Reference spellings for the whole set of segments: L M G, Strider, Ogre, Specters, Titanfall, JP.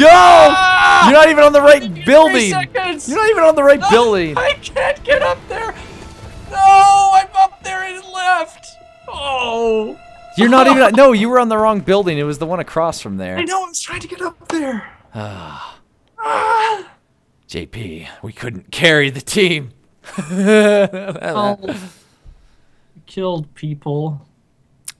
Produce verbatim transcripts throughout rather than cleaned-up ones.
Yo! Ah! You're not even on the right building! Seconds. You're not even on the right ah, building! I can't get up there! No! I'm up there and left! Oh! You're not even- no, you were on the wrong building. It was the one across from there. I know, I was trying to get up there! Ah. Ah. J P, we couldn't carry the team. Oh. Killed people.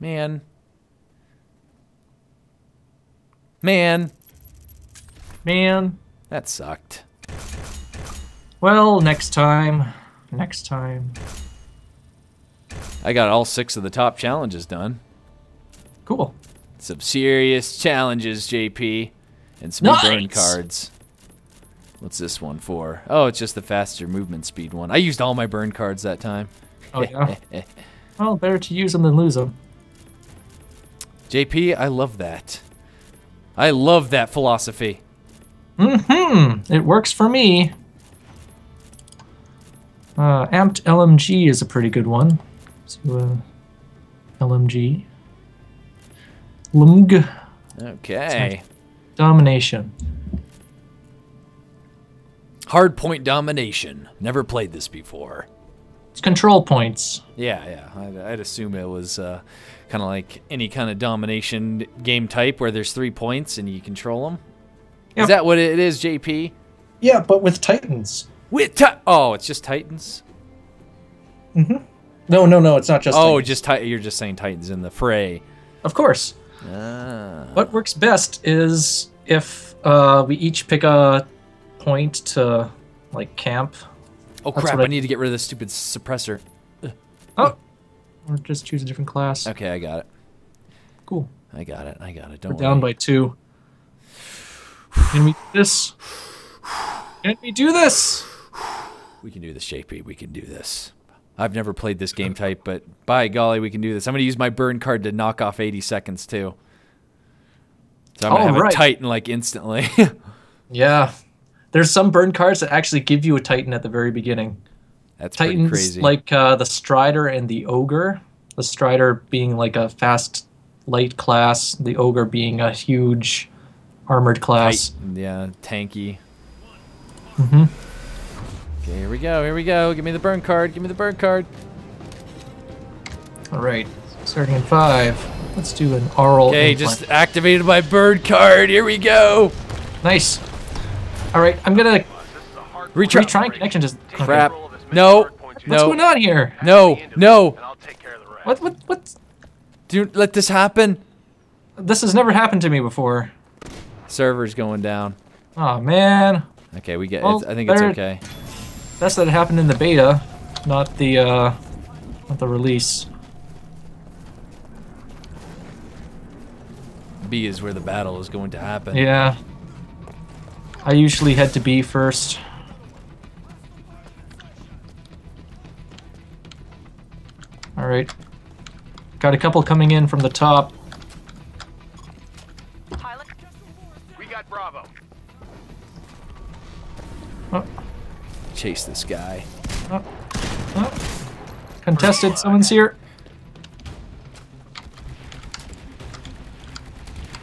Man. Man. Man. That sucked. Well, next time. Next time. I got all six of the top challenges done. Cool. Some serious challenges, J P. And some nice. Burn cards. What's this one for? Oh, it's just the faster movement speed one. I used all my burn cards that time. Oh, yeah? Well, better to use them than lose them. J P, I love that. I love that philosophy. Mm-hmm. It works for me. Uh, Amped L M G is a pretty good one. So, uh, L M G. L M G. Okay. Domination. Hard point domination. Never played this before. It's control points. Yeah, yeah. I'd, I'd assume it was uh, kind of like any kind of domination game type where there's three points and you control them. Yep. Is that what it is, J P? Yeah, but with Titans. With ti oh, it's just Titans? Mm-hmm. No, no, no. It's not just Oh, Titans. just ti you're just saying Titans in the fray. Of course. Ah. What works best is if uh, we each pick a point to, like, camp. Oh, That's crap, I, I need to get rid of this stupid suppressor. Oh! Or just choose a different class. Okay, I got it. Cool. I got it, I got it. Don't We're down worry. by two. Can we do this? Can we do this? We can do this, J P. We can do this. I've never played this game type, but by golly, we can do this. I'm going to use my burn card to knock off eighty seconds, too. So I'm going to have right. a Titan, like, instantly. Yeah. There's some burn cards that actually give you a Titan at the very beginning. That's Titans, pretty crazy. Like uh, the Strider and the Ogre. The Strider being like a fast, light class. The Ogre being a huge, armored class. Titan, yeah, tanky. Mm-hmm. Okay, here we go, here we go. Give me the burn card, give me the burn card. All right, starting in five. Let's do an aural. Okay, implant. Just activated my burn card. Here we go. Nice. All right, I'm gonna retry. Retrying connection just okay. crap. No, no. What's going on here? No, no. What? What? What? Dude, let this happen. This has never happened to me before. Server's going down. Oh man. Okay, we get. Well, it's, I think better, it's okay. That's that happened in the beta, not the, uh, not the release. B is where the battle is going to happen. Yeah. I usually head to B first. Alright. Got a couple coming in from the top. Pilot. We got Bravo. Oh. Chase this guy. Oh. Oh. Contested, someone's here.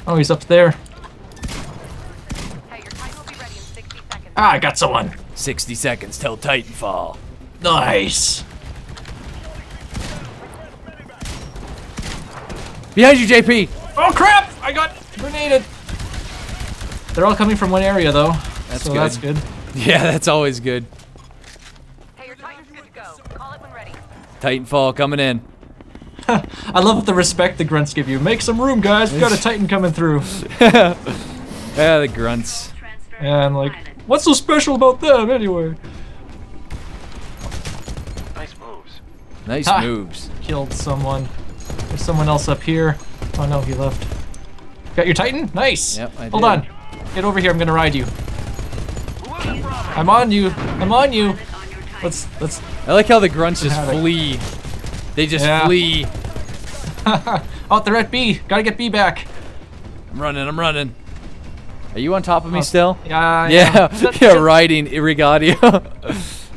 Oh, he's up there. Ah, I got someone. sixty seconds till Titanfall. Nice. Behind you, J P. Oh, crap. I got grenaded. They're all coming from one area, though. That's so good. That's good. Yeah, that's always good. Hey, your Titan's good to go. Call it when ready. Titanfall coming in. I love the respect the grunts give you. Make some room, guys. We got a Titan coming through. Yeah, the grunts. Yeah, I'm like... What's so special about them, anyway? Nice moves. Nice ah, moves. Killed someone. There's someone else up here. Oh no, he left. Got your Titan? Nice. Yep, I did. Hold on. Get over here. I'm gonna ride you. I'm on you. I'm on you. Let's let's. I like how the grunts just flee. They just yeah. flee. Oh, they're at B. Gotta get B back. I'm running. I'm running. Are you on top of me oh, still? Yeah, yeah. Yeah, yeah riding Irrigadio.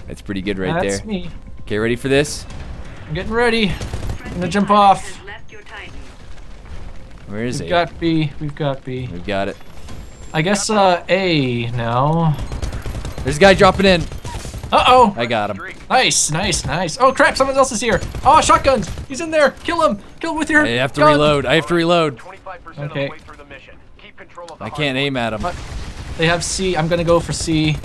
That's pretty good right That's there. That's me. Okay, ready for this? I'm getting ready. I'm gonna jump off. Where is We've it? We've got B. We've got B. We've got it. I guess uh, A now. There's a guy dropping in. Uh-oh. I got him. Nice, nice, nice. Oh, crap, someone else is here. Oh, shotguns. He's in there. Kill him. Kill him with your I have to gun. reload. I have to reload. Okay. I can't aim at him. They have C. I'm going to go for C.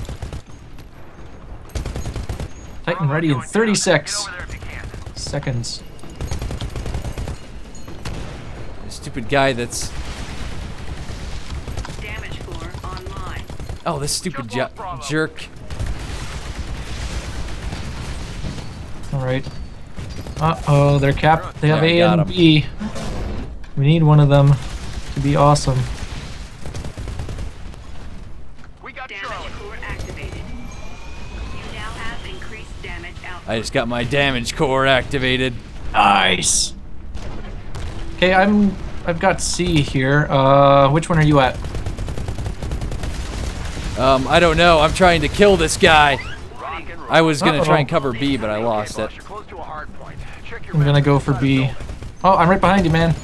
Titan ready in thirty-six seconds. The stupid guy that's... Damage floor online. Oh, this stupid ju jerk. Alright. Uh-oh, they're capped. They have A and B. We need one of them to be awesome. I just got my damage core activated. Nice. Okay, I'm. I've got C here. Uh, which one are you at? Um, I don't know. I'm trying to kill this guy. I was gonna uh-oh. try and cover B, but I lost it. I'm gonna go for B. Oh, I'm right behind you, man.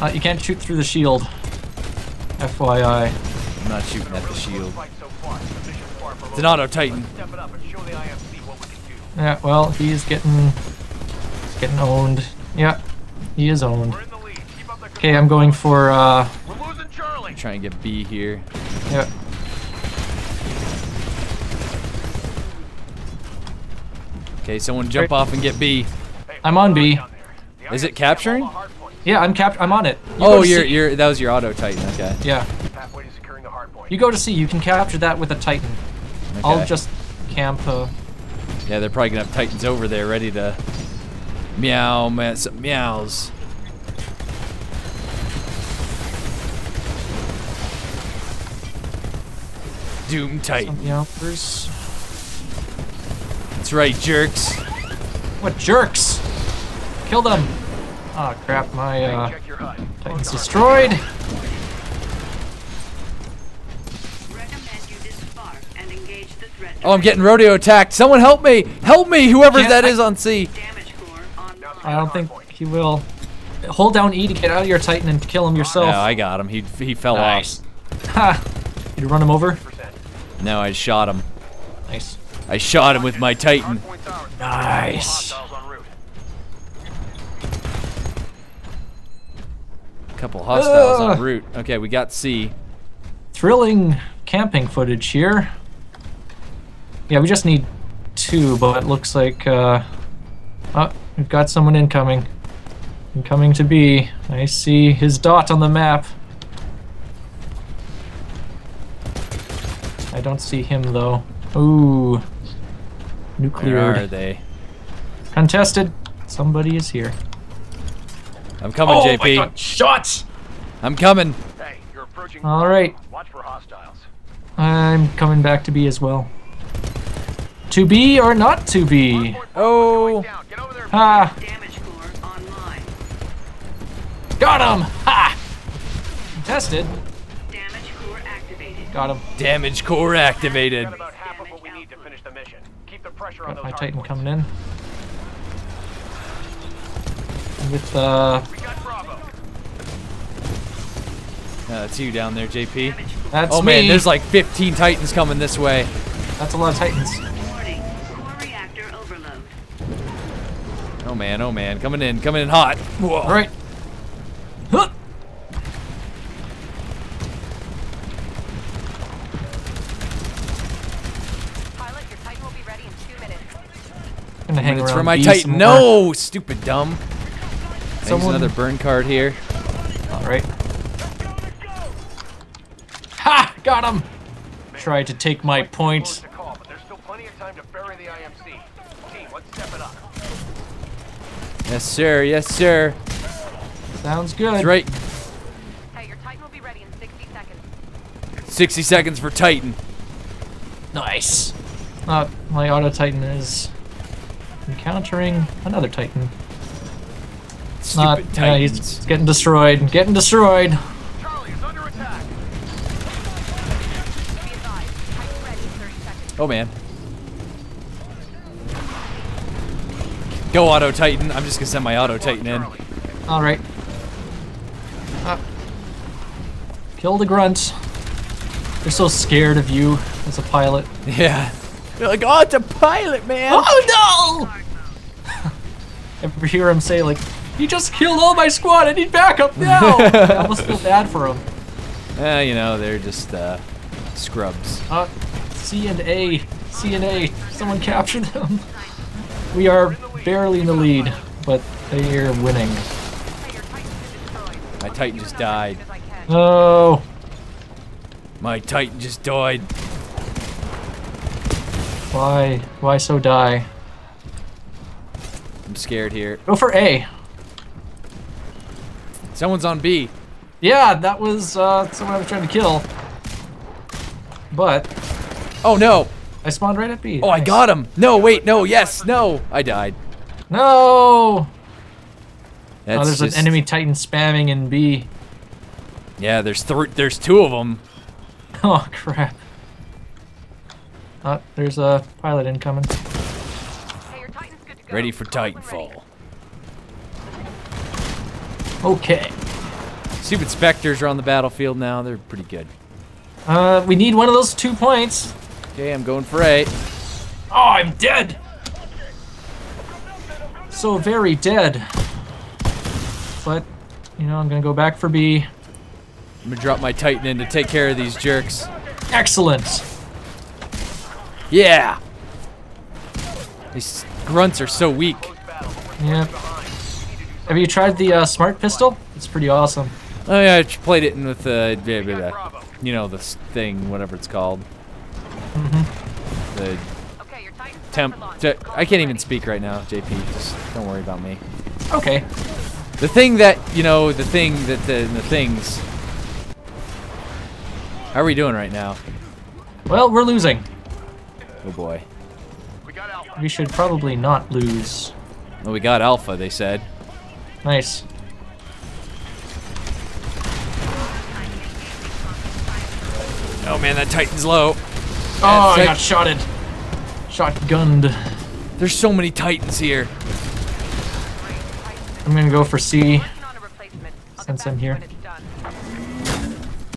Uh, you can't shoot through the shield. F Y I. I'm not shooting at the shield. It's an auto Titan. Yeah, well, he's getting, he's getting owned. Yeah, he is owned. Okay, I'm going for, uh... try and get B here. Yeah. Okay, someone jump off and get B. I'm on B. Is it capturing? Yeah, I'm cap. I'm on it. You oh, you're, you're, that was your auto Titan, okay. Yeah. You go to C, you can capture that with a Titan. Okay. I'll just camp, uh... Yeah, they're probably gonna have Titans over there ready to meow, man, some meows. Doom Titan. Some meowers. That's right, jerks. What jerks? Kill them. Oh crap, my uh, Titan's destroyed. Oh, I'm getting rodeo attacked. Someone help me! Help me, whoever that is on C. I don't think he will. Hold down E to get out of your Titan and kill him yourself. No, I got him. He he fell nice. off. Ha! Did you run him over? No, I shot him. Nice. I shot him with my Titan. Nice. A couple hostiles uh, en route. Okay, we got C. Thrilling camping footage here. Yeah, we just need two, but it looks like, uh... oh, we've got someone incoming. Incoming to B. I see his dot on the map. I don't see him, though. Ooh. Nuclear. Where are they? Contested. Somebody is here. I'm coming, oh, J P. My God. Shots! I'm coming. Hey, you're approaching. All right. Watch for hostiles. I'm coming back to B as well. To be or not to be? Oh. Ha. Ah. Got him. Ha. Contested. Damage core activated. Got him. Damage core activated. Got my Titan coming in. With, uh... that's you down there, J P. That's me. Oh man, there's like fifteen Titans coming this way. That's a lot of Titans. Oh man, oh man, coming in, coming in hot. Whoa. All right. Huh. Pilot, your Titan will be ready in two minutes. I'm gonna hang around for my Titan. No, stupid dumb. Someone... There's another burn card here. All right. Ha! Got him. Tried to take my point. Yes, sir. Yes, sir. Sounds good. That's right. Hey, your Titan will be ready in sixty seconds. sixty seconds for Titan. Nice. Uh, my auto Titan is encountering another Titan. It's not. Yeah, he's getting destroyed. Getting destroyed. Charlie is under attack. Be advised, Titan ready in thirty seconds. Oh man. Go auto Titan. I'm just gonna send my auto Titan in. All right. Uh, kill the grunt. They're so scared of you as a pilot. Yeah. They're like, oh, it's a pilot, man. Oh, no! I ever hear him say, like, he just killed all my squad. I need backup now. I almost feel bad for him. Eh, uh, you know, they're just uh, scrubs. Uh, C and A. C and A. Someone captured them. We are barely in the lead, but they are winning. My Titan just died. No. My Titan just died. Why? Why so die? I'm scared here. Go for A. Someone's on B. Yeah, that was uh, someone I was trying to kill. But. Oh no! I spawned right at B. Oh, nice. I got him! No, wait, no, yes, no! I died. No! That's oh, there's just... an enemy Titan spamming in B. Yeah, there's th there's two of them. Oh crap! Uh, there's a pilot incoming. Hey, your Titan's good to go. Ready for Titanfall. Okay. Stupid Specters are on the battlefield now. They're pretty good. Uh, we need one of those two points. Okay, I'm going for A. Oh, I'm dead. So very dead. But, you know, I'm gonna go back for B. I'm gonna drop my Titan in to take care of these jerks. Excellent. Yeah. These grunts are so weak. Yeah. Have you tried the uh, smart pistol? It's pretty awesome. Oh yeah, I played it in with the, uh, you know, this thing, whatever it's called. Mm-hmm. The temp. I can't even speak right now, J P. Just don't worry about me. Okay. The thing that you know, the thing that the, the things. How are we doing right now? Well, we're losing. Oh boy. We got alpha. We should probably not lose. Well, we got alpha, they said. Nice. Oh man, that Titan's low. Oh, I got shotted. Shotgunned. There's so many Titans here. I'm gonna go for C since I'm here.